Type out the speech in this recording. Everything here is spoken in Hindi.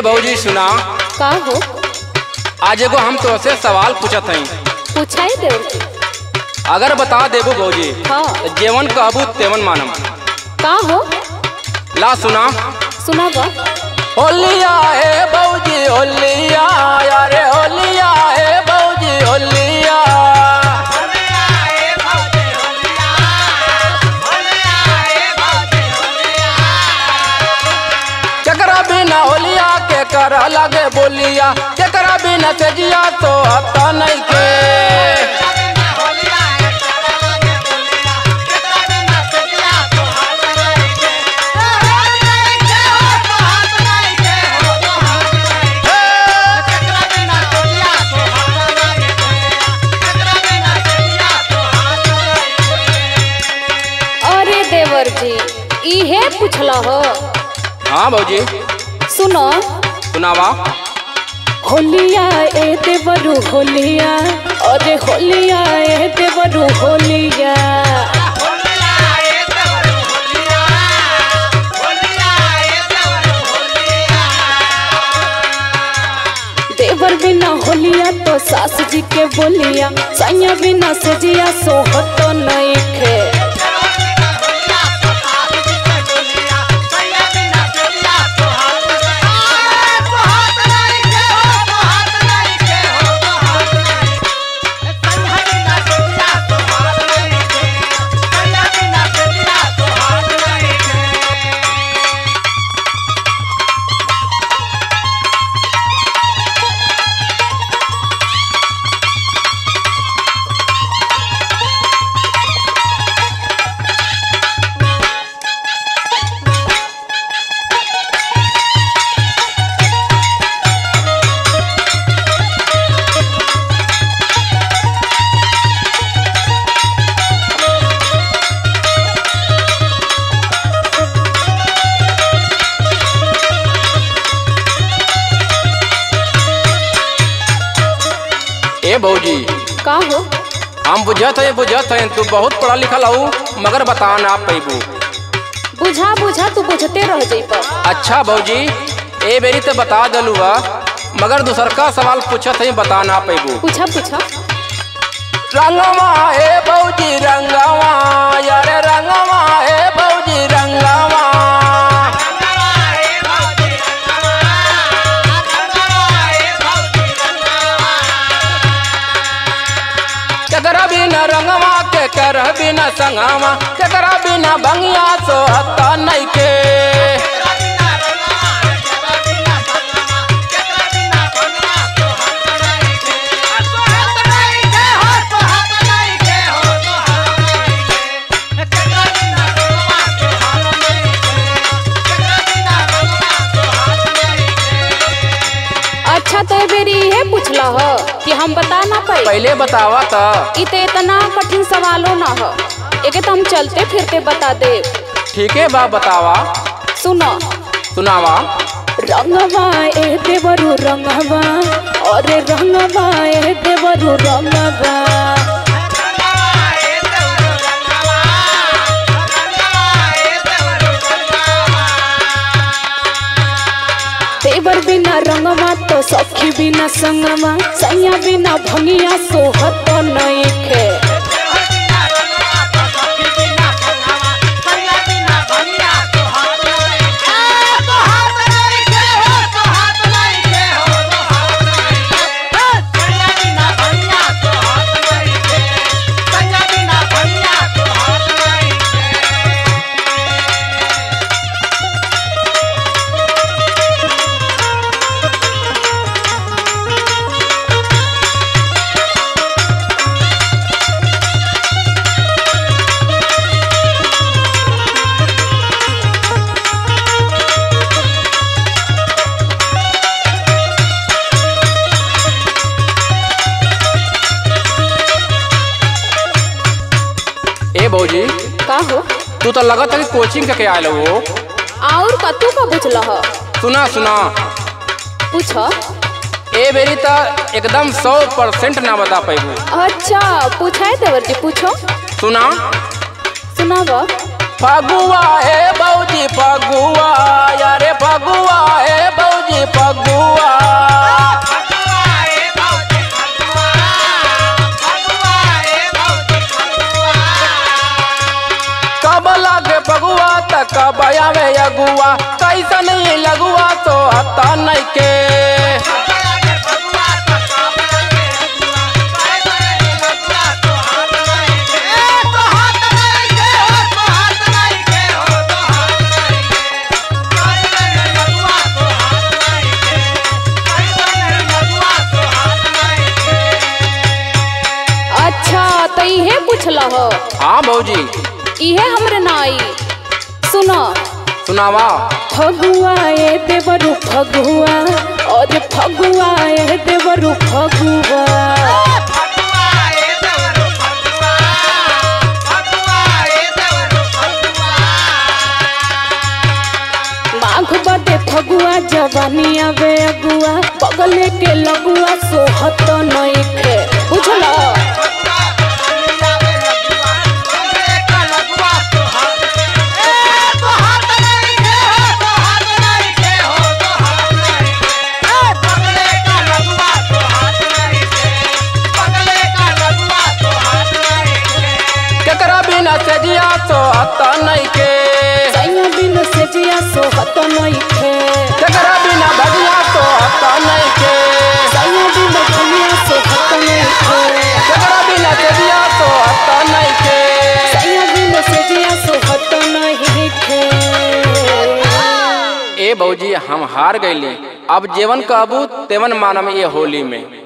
ए भौजी सुना का हो आज एगो हम तोसे सवाल पूछत हई। पूछाई दे अगर बता देबो भौजी हाँ। जेवन कहबू तेवन मानम का हो। ला सुना सुना गा। होलिया है भौजी होलिया अरे होलिया है भौजी होलिया करा लगे बोलिया केकरा बिना सजिया तो आता नहीं के अरे देवर जी इहे पूछला हो। हाँ भौजी सुनो सुनावा होलिया ए देवरू होलिया अरे होलिया ए देवरू होलिया होलिया ए देवरू होलिया होलिया ए देवरू होलिया देवर बिना होलिया तो सास जी के बोलिया सैया बिना सजिया सोहत तो नहीं खे भौजी का हो। हम बुझत है तू बहुत पढ़ा लिखा लाऊ मगर बता ना पैबू बुझा बुझा तू बुझते रह जइबा। अच्छा भौजी ए बेरी तो बता दलू बा मगर दूसर का सवाल पूछत है बता ना पैबू। पूछा पूछा रंगवा ए भौजी रंगवा यार रंगवा ए भौजी रंगवा रंगवा के कर बिना संगवा केकरा बिना बंगिया सो हता नहीं के अच्छा तो बेरी ये पूछला हो कि हम बता ना पाए पहले बतावा था इते इतना कठिन सवालों ना हो एके तो हम चलते फिरते बता दे। ठीक है बा बतावा सुनो सुनावा रंगवा ए देवरू रंगवा अरे रंगवा ए देवरू रंगवा देवर बिना रंगवा तो सखी बिना संगवा सैया बिना भंगिया सोहत तो नहीं खे भौजी का हो। तू तो लगत है कोचिंग के आयल हो और कतू का पूछला हो। सुना सुना पूछो ए बेरी तो एकदम 100% ना बता पाएबू। अच्छा पूछाए देवर जी पूछो सुना सुना वो फगुआ है भौजी फगुआ यारे फगुआ है भौजी फगुआ पता नहीं के हाँ भौजी इहे हमरे नाई सुनो सुनावा फगुआ ए देवरु फगुआ और फगुआ ए देवरु फगुआ फगुआ जवानी आवे अगुआ बगल के लगुआ सोहत नहीं खे बुझला ए भौजी हम हार गए अब जेवन कहबू तेवन मानम ये होली में।